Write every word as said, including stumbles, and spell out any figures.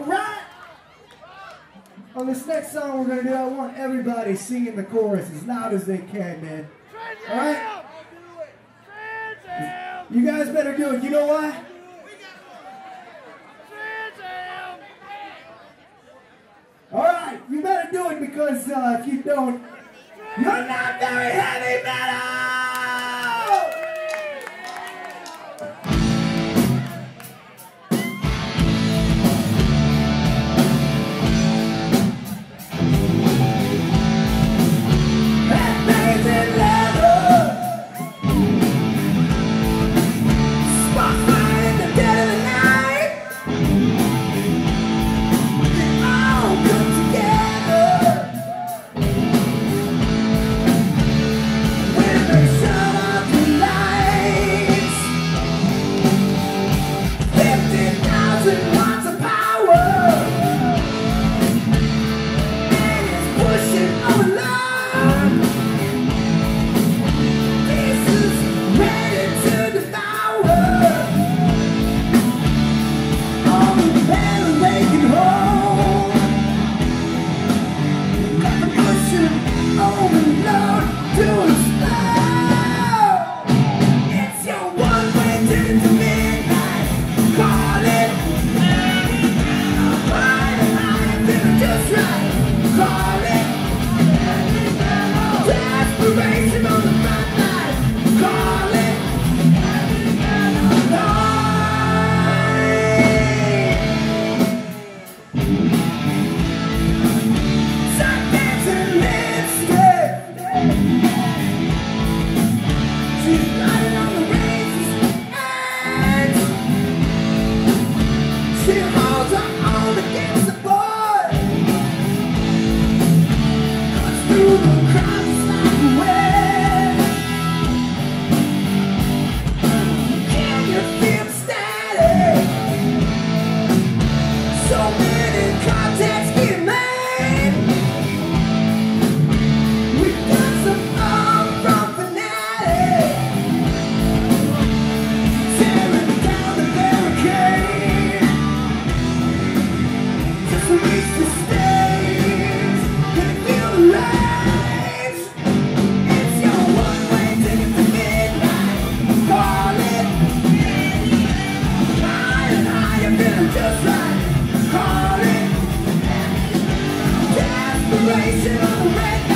Right. On this next song we're gonna do, I want everybody singing the chorus as loud as they can, man. All right? You guys better do it. You know why? All right, you better do it because uh, if you don't, you're not very heavy metal. Just like calling, desperation on the red.